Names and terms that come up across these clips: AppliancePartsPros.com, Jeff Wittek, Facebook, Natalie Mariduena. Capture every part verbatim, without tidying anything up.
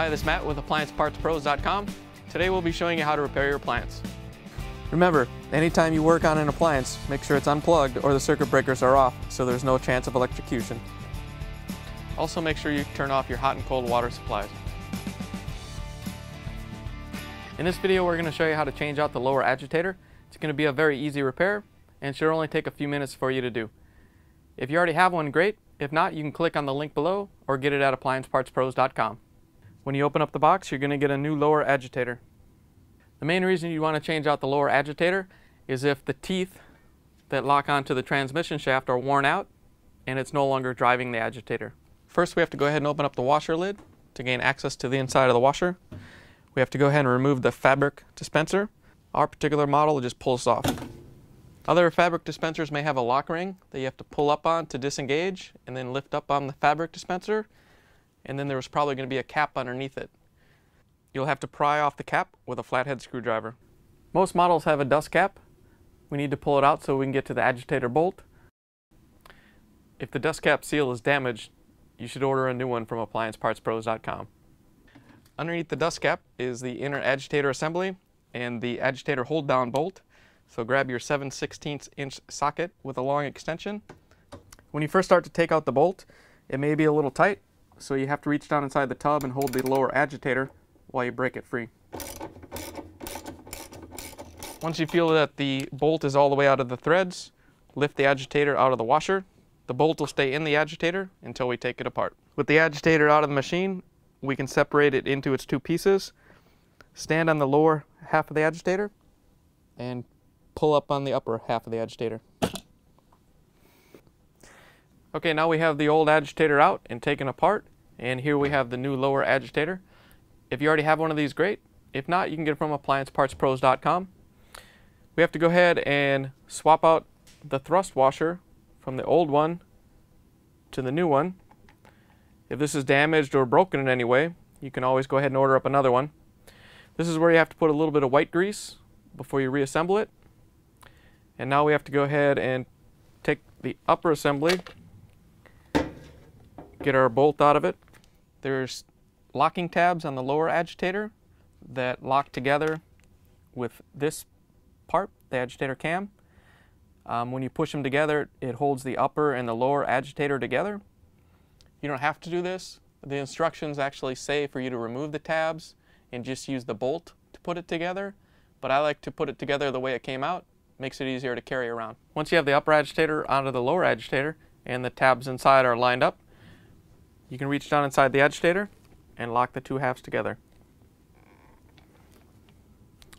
Hi, this is Matt with Appliance Parts Pros dot com. Today we'll be showing you how to repair your appliance. Remember, anytime you work on an appliance, make sure it's unplugged or the circuit breakers are off so there's no chance of electrocution. Also, make sure you turn off your hot and cold water supplies. In this video, we're going to show you how to change out the lower agitator. It's going to be a very easy repair and should only take a few minutes for you to do. If you already have one, great. If not, you can click on the link below or get it at Appliance Parts Pros dot com. When you open up the box, you're going to get a new lower agitator. The main reason you want to change out the lower agitator is if the teeth that lock onto the transmission shaft are worn out and it's no longer driving the agitator. First, we have to go ahead and open up the washer lid to gain access to the inside of the washer. We have to go ahead and remove the fabric dispenser. Our particular model just pulls off. Other fabric dispensers may have a lock ring that you have to pull up on to disengage and then lift up on the fabric dispenser, and then there was probably going to be a cap underneath it. You'll have to pry off the cap with a flathead screwdriver. Most models have a dust cap. We need to pull it out so we can get to the agitator bolt. If the dust cap seal is damaged, you should order a new one from Appliance Parts Pros dot com. Underneath the dust cap is the inner agitator assembly and the agitator hold down bolt. So grab your seven sixteenths inch socket with a long extension. When you first start to take out the bolt, it may be a little tight, so you have to reach down inside the tub and hold the lower agitator while you break it free. Once you feel that the bolt is all the way out of the threads, lift the agitator out of the washer. The bolt will stay in the agitator until we take it apart. With the agitator out of the machine, we can separate it into its two pieces. Stand on the lower half of the agitator and pull up on the upper half of the agitator. Okay, now we have the old agitator out and taken apart, and here we have the new lower agitator. If you already have one of these, great. If not, you can get it from Appliance Parts Pros dot com. We have to go ahead and swap out the thrust washer from the old one to the new one. If this is damaged or broken in any way, you can always go ahead and order up another one. This is where you have to put a little bit of white grease before you reassemble it. And now we have to go ahead and take the upper assembly, get our bolt out of it. There's locking tabs on the lower agitator that lock together with this part, the agitator cam. Um, when you push them together, it holds the upper and the lower agitator together. You don't have to do this. The instructions actually say for you to remove the tabs and just use the bolt to put it together, but I like to put it together the way it came out. Makes it easier to carry around. Once you have the upper agitator onto the lower agitator and the tabs inside are lined up, you can reach down inside the agitator and lock the two halves together.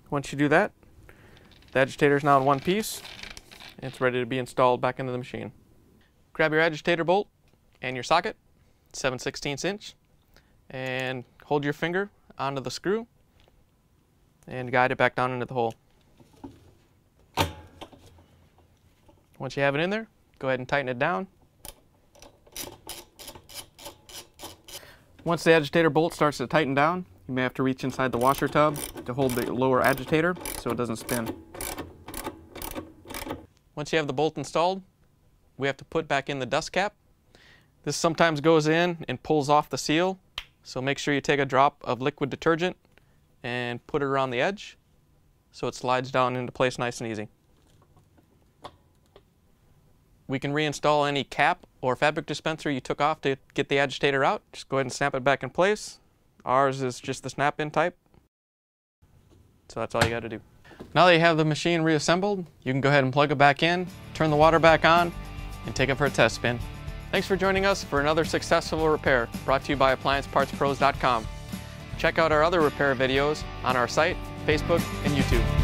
Once you do that, the agitator is now in one piece and it's ready to be installed back into the machine. Grab your agitator bolt and your socket, seven sixteenths inch, and hold your finger onto the screw and guide it back down into the hole. Once you have it in there, go ahead and tighten it down. Once the agitator bolt starts to tighten down, you may have to reach inside the washer tub to hold the lower agitator so it doesn't spin. Once you have the bolt installed, we have to put back in the dust cap. This sometimes goes in and pulls off the seal, so make sure you take a drop of liquid detergent and put it around the edge so it slides down into place nice and easy. We can reinstall any cap or fabric dispenser you took off to get the agitator out. Just go ahead and snap it back in place. Ours is just the snap-in type. So that's all you got to do. Now that you have the machine reassembled, you can go ahead and plug it back in, turn the water back on, and take it for a test spin. Thanks for joining us for another successful repair brought to you by Appliance Parts Pros dot com. Check out our other repair videos on our site, Facebook, and YouTube.